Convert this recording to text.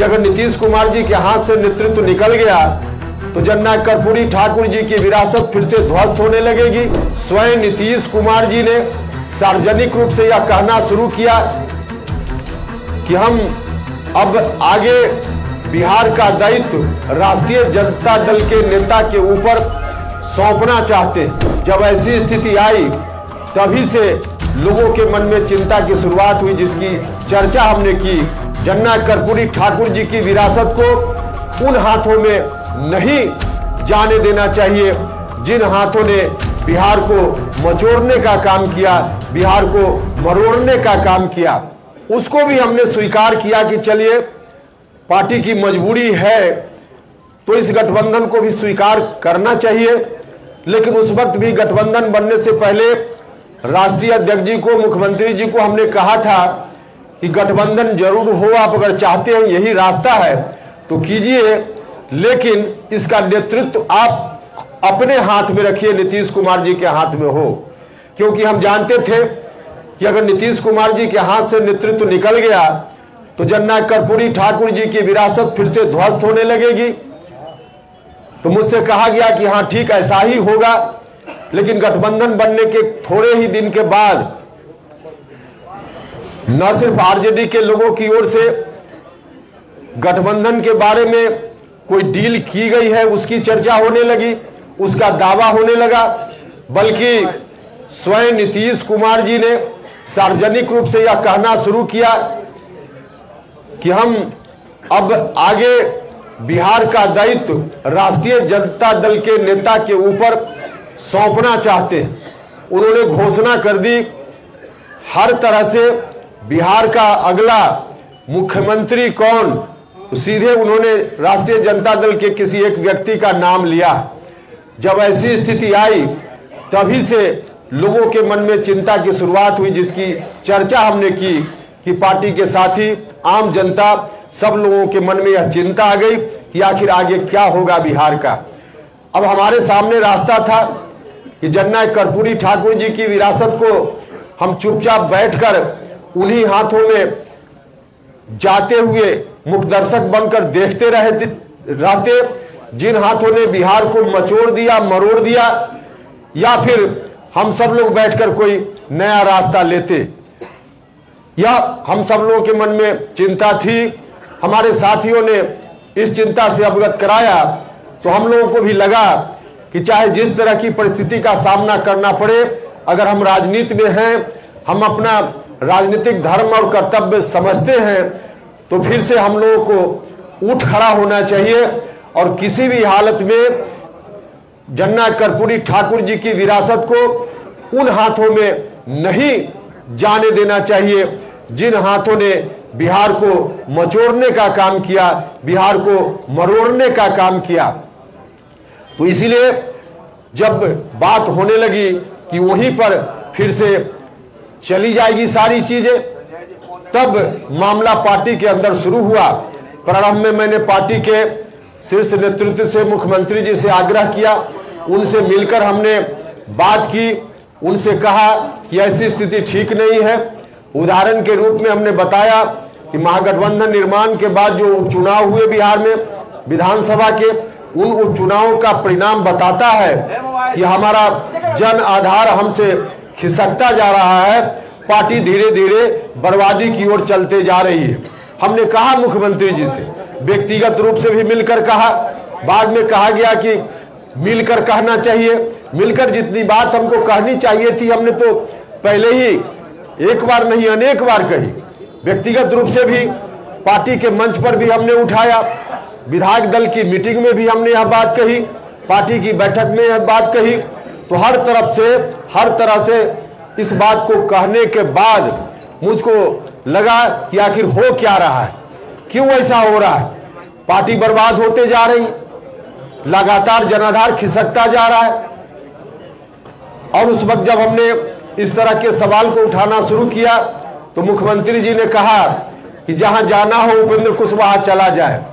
कि अगर नीतीश कुमार जी के हाथ से नेतृत्व निकल गया तो जन्ना कर्पूरी ठाकुर जी की विरासत फिर से ध्वस्त होने लगेगी। स्वयं नीतीश कुमार जी ने सार्वजनिक रूप से यह कहना शुरू किया कि हम अब आगे बिहार का दायित्व राष्ट्रीय जनता दल के नेता के ऊपर सौंपना चाहते हैं। जब ऐसी स्थिति आई तभी से लोगों के मन में चिंता की शुरुआत हुई, जिसकी चर्चा हमने की। जन्ना कर्पूरी ठाकुर जी की विरासत को उन हाथों में नहीं जाने देना चाहिए जिन हाथों ने बिहार को मचोड़ने का काम किया, बिहार को मरोड़ने का काम किया। उसको भी हमने स्वीकार किया कि चलिए पार्टी की मजबूरी है तो इस गठबंधन को भी स्वीकार करना चाहिए। लेकिन उस वक्त भी गठबंधन बनने से पहले राष्ट्रीय अध्यक्ष जी को, मुख्यमंत्री जी को हमने कहा था कि गठबंधन जरूर हो, आप अगर चाहते हैं यही रास्ता है तो कीजिए, लेकिन इसका नेतृत्व आप अपने हाथ में रखिए, नीतीश कुमार जी के हाथ में हो। क्योंकि हम जानते थे कि अगर नीतीश कुमार जी के हाथ से नेतृत्व निकल गया तो जन्ना कर्पूरी ठाकुर जी की विरासत फिर से ध्वस्त होने लगेगी। तो मुझसे कहा गया कि हाँ ठीक ऐसा ही होगा। लेकिन गठबंधन बनने के थोड़े ही दिन के बाद न सिर्फ आरजेडी के लोगों की ओर से गठबंधन के बारे में कोई डील की गई है उसकी चर्चा होने लगी, उसका दावा होने लगा, बल्कि स्वयं नीतीश कुमार जी ने सार्वजनिक रूप से यह कहना शुरू किया कि हम अब आगे बिहार का दायित्व राष्ट्रीय जनता दल के नेता के ऊपर सौंपना चाहते हैं। उन्होंने घोषणा कर दी हर तरह से बिहार का अगला मुख्यमंत्री कौन, तो सीधे उन्होंने राष्ट्रीय जनता दल के किसी एक व्यक्ति का नाम लिया। जब ऐसी स्थिति आई तभी से लोगों के मन में चिंता की शुरुआत हुई, जिसकी चर्चा हमने की कि पार्टी के साथी, आम जनता, सब लोगों के मन में यह चिंता आ गई कि आखिर आगे क्या होगा बिहार का। अब हमारे सामने रास्ता था कि जन्ना कर्पूरी ठाकुर जी की विरासत को हम चुपचाप बैठकर उन्हीं हाथों में जाते हुए मुखदर्शक बनकर देखते रहते जिन हाथों ने बिहार को मचोड़ दिया, मरोड़ दिया, या फिर हम सब लोग बैठकर कोई नया रास्ता लेते। या हम सब लोगों के मन में चिंता थी, हमारे साथियों ने इस चिंता से अवगत कराया तो हम लोगों को भी लगा कि चाहे जिस तरह की परिस्थिति का सामना करना पड़े, अगर हम राजनीति में हैं, हम अपना राजनीतिक धर्म और कर्तव्य समझते हैं, तो फिर से हम लोगों को उठ खड़ा होना चाहिए और किसी भी हालत में जन्ना कर्पूरी ठाकुर जी की विरासत को उन हाथों में नहीं जाने देना चाहिए जिन हाथों ने बिहार को मचोड़ने का काम किया, बिहार को मरोड़ने का काम किया। तो इसीलिए जब बात होने लगी कि वहीं पर फिर से चली जाएगी सारी चीजें, तब मामला पार्टी के अंदर शुरू हुआ। प्रारंभ में मैंने पार्टी के शीर्ष नेतृत्व से, मुख्यमंत्री जी से आग्रह किया, उनसे मिलकर हमने बात की, उनसे कहा कि ऐसी स्थिति ठीक नहीं है। उदाहरण के रूप में हमने बताया कि महागठबंधन निर्माण के बाद जो उपचुनाव हुए बिहार में विधानसभा के, उन उपचुनावों का परिणाम बताता है कि हमारा जन आधार हमसे खिसकता जा रहा है, पार्टी धीरे धीरे बर्बादी की ओर चलते जा रही है। हमने कहा मुख्यमंत्री जी से, व्यक्तिगत रूप से भी मिलकर कहा, बाद में कहा गया कि मिलकर कहना चाहिए। मिलकर जितनी बात हमको कहनी चाहिए थी हमने तो पहले ही एक बार नहीं अनेक बार कही। व्यक्तिगत रूप से भी, पार्टी के मंच पर भी हमने उठाया, विधायक दल की मीटिंग में भी हमने यह बात कही, पार्टी की बैठक में यह बात कही। तो हर तरफ से, हर तरह से इस बात को कहने के बाद मुझको लगा कि आखिर हो क्या रहा है, क्यों ऐसा हो रहा है, पार्टी बर्बाद होते जा रही, लगातार जनाधार खिसकता जा रहा है। और उस वक्त जब हमने इस तरह के सवाल को उठाना शुरू किया तो मुख्यमंत्री जी ने कहा कि जहां जाना हो उपेंद्र कुशवाहा चला जाए।